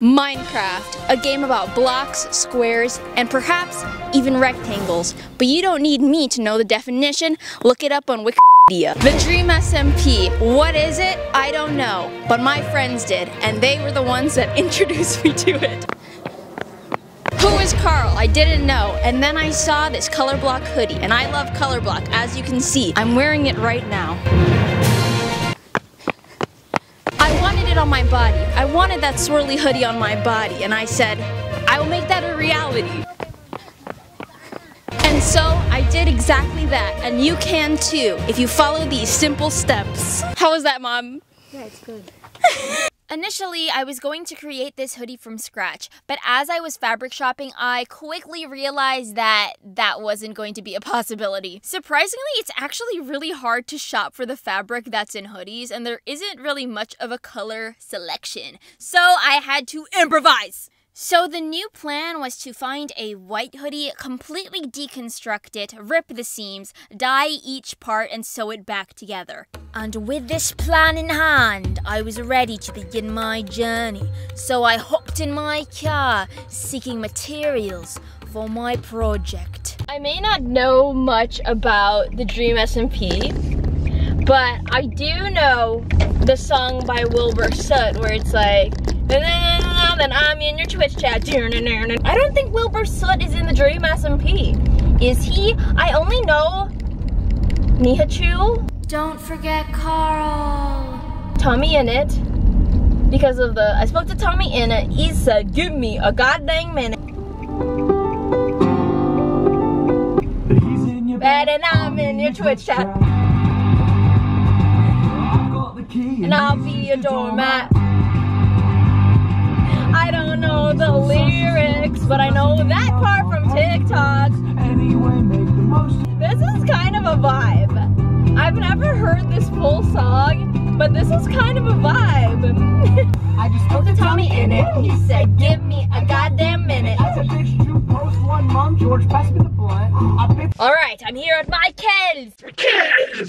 Minecraft, a game about blocks, squares, and perhaps even rectangles. But you don't need me to know the definition. Look it up on Wikipedia. The Dream SMP, what is it? I don't know, but my friends did, and they were the ones that introduced me to it. Who is Karl? I didn't know, and then I saw this color block hoodie, and I love color block, as you can see. I'm wearing it right now. On my body. I wanted that swirly hoodie on my body, and I said, I will make that a reality. And so I did exactly that, and you can too if you follow these simple steps. How was that, Mom? Yeah, it's good. Initially, I was going to create this hoodie from scratch, but as I was fabric shopping, I quickly realized that that wasn't going to be a possibility. Surprisingly, it's actually really hard to shop for the fabric that's in hoodies, and there isn't really much of a color selection, so I had to improvise. So the new plan was to find a white hoodie, completely deconstruct it, rip the seams, dye each part, and sew it back together. And with this plan in hand, I was ready to begin my journey. So I hopped in my car, seeking materials for my project. I may not know much about the Dream SMP, but I do know the song by Wilbur Soot where it's like, then I'm in your Twitch chat. I don't think Wilbur Soot is in the Dream SMP. Is he? I only know Nihachu. Don't forget Karl. Tommyinnit. Because of the, I spoke to Tommyinnit. He said, give me a goddamn minute. He's in your bed and I'm in your Twitch chat. I've got the key and I'll be a doormat. I don't know the lyrics, but I know that part from TikTok. This is kind of a vibe. I've never heard this full song, but this is kind of a vibe. I just spoke to Tommyinnit. He said, give me a goddamn minute. Alright, I'm here at my kids.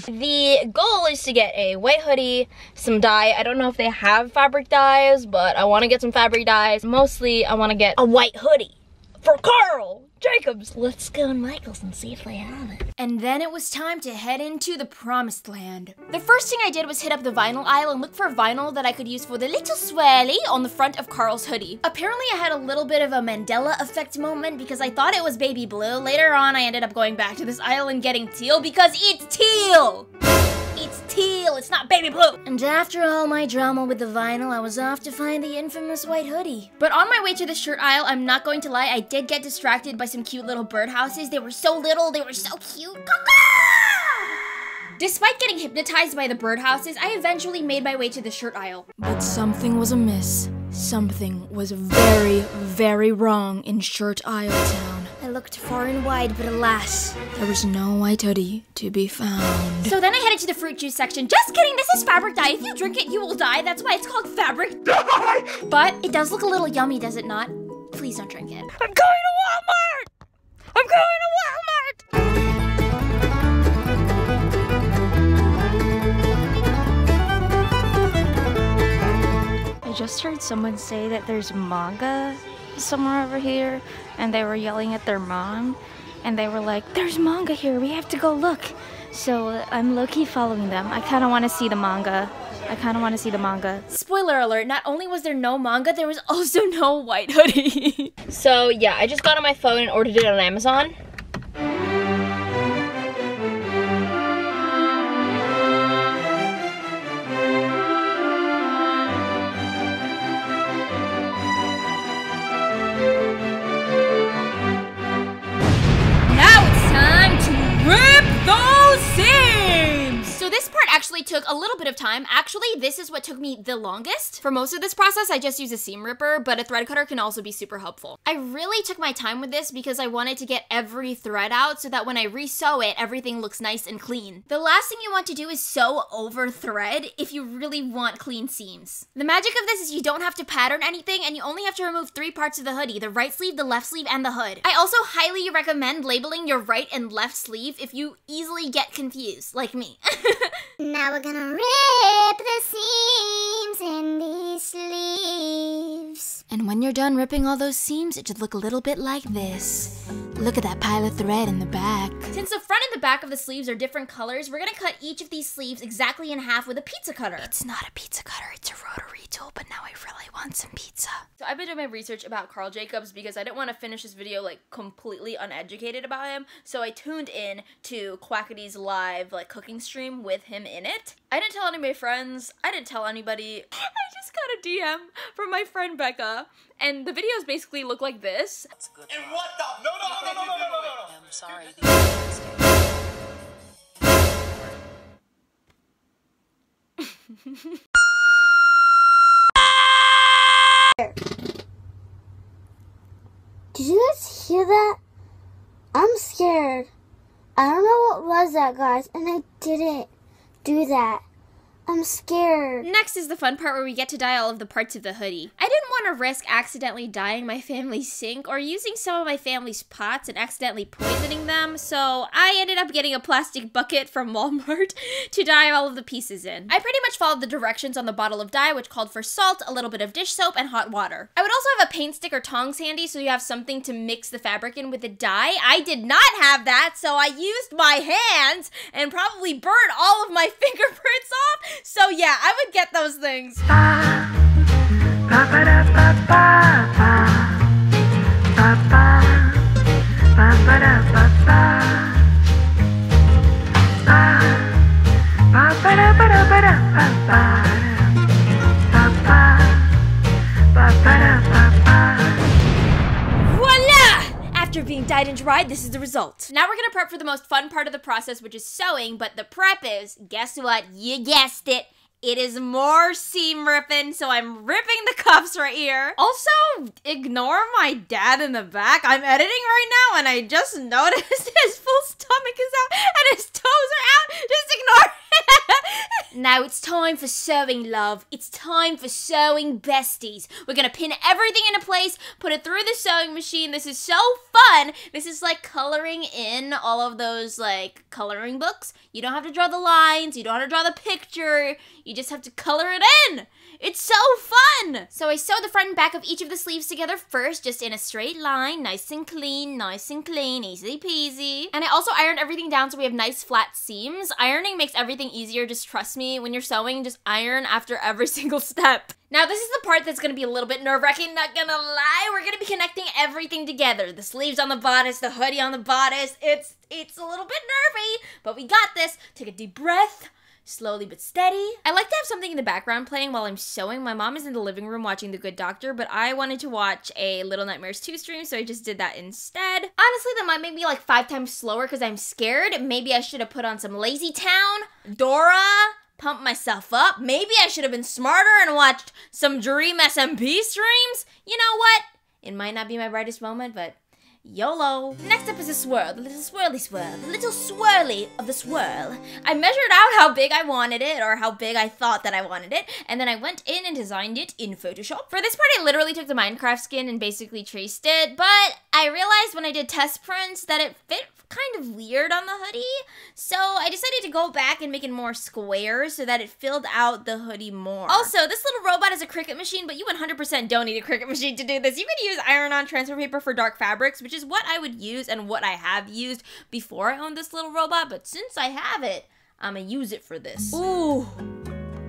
The goal is to get a white hoodie, some dye. I don't know if they have fabric dyes, but I want to get some fabric dyes. Mostly, I want to get a white hoodie for Karl Jacobs. Let's go to Michael's and see if they have it. And then it was time to head into the promised land. The first thing I did was hit up the vinyl aisle and look for vinyl that I could use for the little swirly on the front of Karl's hoodie. Apparently I had a little bit of a Mandela effect moment because I thought it was baby blue. Later on I ended up going back to this aisle and getting teal because it's teal! It's teal, it's not baby blue! And after all my drama with the vinyl, I was off to find the infamous white hoodie. But on my way to the shirt aisle, I'm not going to lie, I did get distracted by some cute little birdhouses. They were so little, they were so cute. Despite getting hypnotized by the birdhouses, I eventually made my way to the shirt aisle. But something was amiss. Something was very, very wrong in Shirt Aisle Town. I looked far and wide, but alas, there was no white hoodie to be found. So then I headed to the fruit juice section. Just kidding, this is fabric dye. If you drink it, you will die. That's why it's called fabric dye. But it does look a little yummy, does it not? Please don't drink it. I'm going to Walmart! I'm going to Walmart! I just heard someone say that there's manga somewhere over here, and they were yelling at their mom, and they were like, there's manga here, we have to go look. So I'm low-key following them. I kind of want to see the manga. Spoiler alert, not only was there no manga, there was also no white hoodie. So yeah, I just got on my phone and ordered it on Amazon. Actually took a little bit of time. Actually, this is what took me the longest. For most of this process, I just use a seam ripper, but a thread cutter can also be super helpful. I really took my time with this because I wanted to get every thread out so that when I re-sew it, everything looks nice and clean. The last thing you want to do is sew over thread if you really want clean seams. The magic of this is you don't have to pattern anything and you only have to remove three parts of the hoodie, the right sleeve, the left sleeve, and the hood. I also highly recommend labeling your right and left sleeve if you easily get confused, like me. Now we're gonna rip the seams in these sleeves. And when you're done ripping all those seams, it should look a little bit like this. Look at that pile of thread in the back. Since the front and the back of the sleeves are different colors, we're gonna cut each of these sleeves exactly in half with a pizza cutter. It's not a pizza cutter, it's a rotary tool, but now I really want some pizza. So I've been doing my research about Karl Jacobs because I didn't want to finish this video like completely uneducated about him, so I tuned in to Quackity's live like cooking stream with him in it. I didn't tell any of my friends, I didn't tell anybody. I just got a DM from my friend Becca, and the videos basically look like this. That's good. And what the? No, no, no, no, no, no, no, no, no. I'm sorry. Did you guys hear that? I'm scared. I don't know what was that, guys, and I didn't do that. I'm scared. Next is the fun part where we get to dye all of the parts of the hoodie. I didn't want to risk accidentally dyeing my family's sink or using some of my family's pots and accidentally poisoning them, so I ended up getting a plastic bucket from Walmart to dye all of the pieces in. I pretty much followed the directions on the bottle of dye, which called for salt, a little bit of dish soap, and hot water. I would also have a paint stick or tongs handy so you have something to mix the fabric in with the dye. I did not have that, so I used my hands and probably burned all of my fingerprints off. So yeah, I would get those things. After being dyed and dried, this is the result. Now we're gonna prep for the most fun part of the process, which is sewing, but the prep is, guess what? You guessed it. It is more seam ripping, so I'm ripping the cuffs right here. Also, ignore my dad in the back. I'm editing right now, and I just noticed his full stomach is out, and his toes are out. Just ignore it. Now it's time for sewing, love. It's time for sewing, besties. We're gonna pin everything into place, put it through the sewing machine. This is so fun. This is like coloring in all of those, like, coloring books. You don't have to draw the lines. You don't have to draw the picture. You just have to color it in. It's so fun. So I sew the front and back of each of the sleeves together first, just in a straight line, nice and clean, easy peasy. And I also ironed everything down so we have nice flat seams. Ironing makes everything easier, just trust me. When you're sewing, just iron after every single step. Now this is the part that's gonna be a little bit nerve-wracking, not gonna lie. We're gonna be connecting everything together. The sleeves on the bodice, the hoodie on the bodice. It's a little bit nervy, but we got this. Take a deep breath. Slowly but steady. I like to have something in the background playing while I'm sewing. My mom is in the living room watching The Good Doctor, but I wanted to watch a Little Nightmares 2 stream, so I just did that instead. Honestly, that might make me like 5 times slower because I'm scared. Maybe I should have put on some LazyTown, Dora, pump myself up. Maybe I should have been smarter and watched some Dream SMP streams. You know what? It might not be my brightest moment, but YOLO. Next up is a swirl, the little swirly swirl, the little swirly of the swirl. I measured out how big I wanted it, or how big I thought that I wanted it, and then I went in and designed it in Photoshop. For this part, I literally took the Minecraft skin and basically traced it, but I realized when I did test prints that it fit kind of weird on the hoodie, so I decided to go back and make it more square so that it filled out the hoodie more. Also, this little robot is a Cricut machine, but you 100% don't need a Cricut machine to do this. You could use iron-on transfer paper for dark fabrics, which is what I would use and what I have used before I owned this little robot, but since I have it, I'm gonna use it for this. Ooh,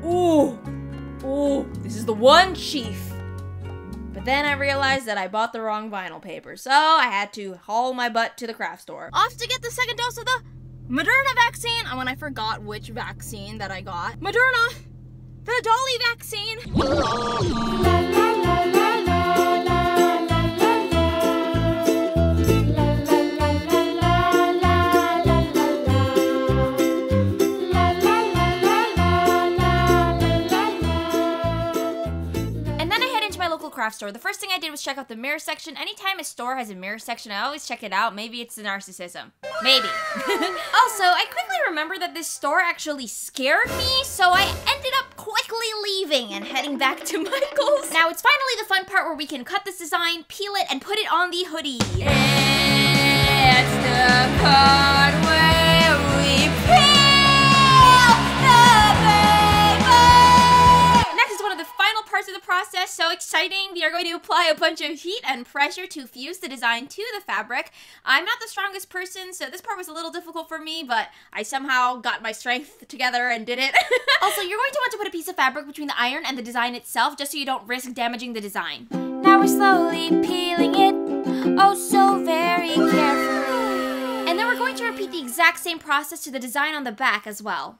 ooh, ooh, this is the one sheaf. But then I realized that I bought the wrong vinyl paper, so I had to haul my butt to the craft store. Off to get the second dose of the Moderna vaccine, and when I forgot which vaccine that I got. Moderna, the dolly vaccine. La, la, la, la, la, la. Craft store. The first thing I did was check out the mirror section. Anytime a store has a mirror section, I always check it out. Maybe it's the narcissism. Maybe. Also, I quickly remembered that this store actually scared me, so I ended up quickly leaving and heading back to Michael's. Now it's finally the fun part where we can cut this design, peel it, and put it on the hoodie. It's the part where we peel the parts of the process. So exciting. We are going to apply a bunch of heat and pressure to fuse the design to the fabric. I'm not the strongest person, so this part was a little difficult for me, but I somehow got my strength together and did it. Also, you're going to want to put a piece of fabric between the iron and the design itself, just so you don't risk damaging the design. Now we're slowly peeling it, oh so very carefully. And then we're going to repeat the exact same process to the design on the back as well.